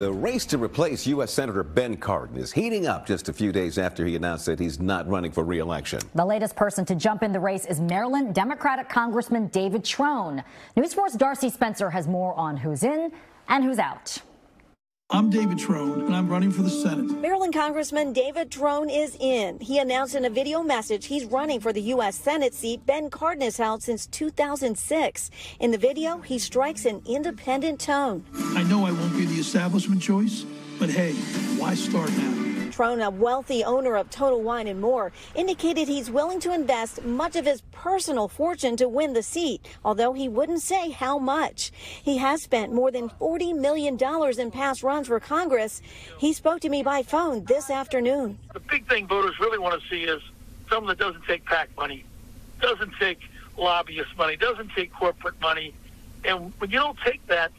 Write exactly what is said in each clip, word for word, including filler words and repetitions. The race to replace U S Senator Ben Cardin is heating up just a few days after he announced that he's not running for re-election. The latest person to jump in the race is Maryland Democratic Congressman David Trone. News Force Darcy Spencer has more on who's in and who's out. I'm David Trone, and I'm running for the Senate. Maryland Congressman David Trone is in. He announced in a video message he's running for the U S Senate seat Ben Cardin has held since two thousand six. In the video, he strikes an independent tone. I know I won't be the establishment choice, but hey, why start now? Trone, a wealthy owner of Total Wine and More, indicated he's willing to invest much of his personal fortune to win the seat, although he wouldn't say how much. He has spent more than forty million dollars in past runs for Congress. He spoke to me by phone this afternoon. The big thing voters really want to see is someone that doesn't take PAC money, doesn't take lobbyist money, doesn't take corporate money. And when you don't take that,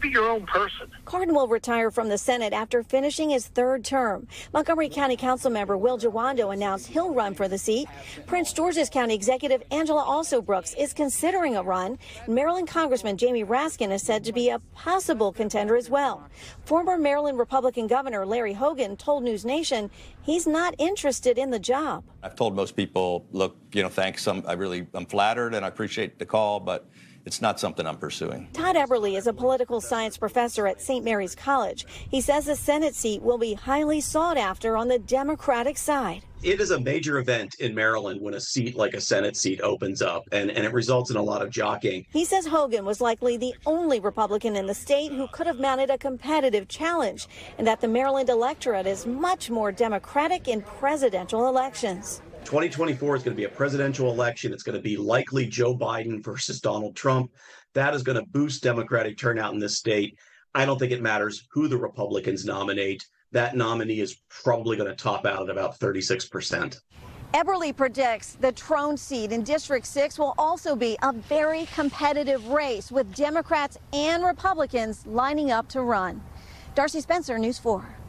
be your own person. Cardin will retire from the Senate after finishing his third term. Montgomery County Councilmember Will Jawando announced he'll run for the seat. Prince George's County Executive Angela Alsobrooks is considering a run. Maryland Congressman Jamie Raskin is said to be a possible contender as well. Former Maryland Republican Governor Larry Hogan told News Nation he's not interested in the job. I've told most people, look, you know, thanks. I'm, I really, I'm flattered and I appreciate the call, but it's not something I'm pursuing. Todd Eberly is a political science professor at Saint Mary's College. He says the Senate seat will be highly sought after on the Democratic side. It is a major event in Maryland when a seat like a Senate seat opens up, and, and it results in a lot of jockeying. He says Hogan was likely the only Republican in the state who could have mounted a competitive challenge, and that the Maryland electorate is much more Democratic in presidential elections. twenty twenty-four is going to be a presidential election. It's going to be likely Joe Biden versus Donald Trump. That is going to boost Democratic turnout in this state. I don't think it matters who the Republicans nominate. That nominee is probably going to top out at about thirty-six percent. Eberly predicts the Trone seat in District six will also be a very competitive race with Democrats and Republicans lining up to run. Darcy Spencer, News four.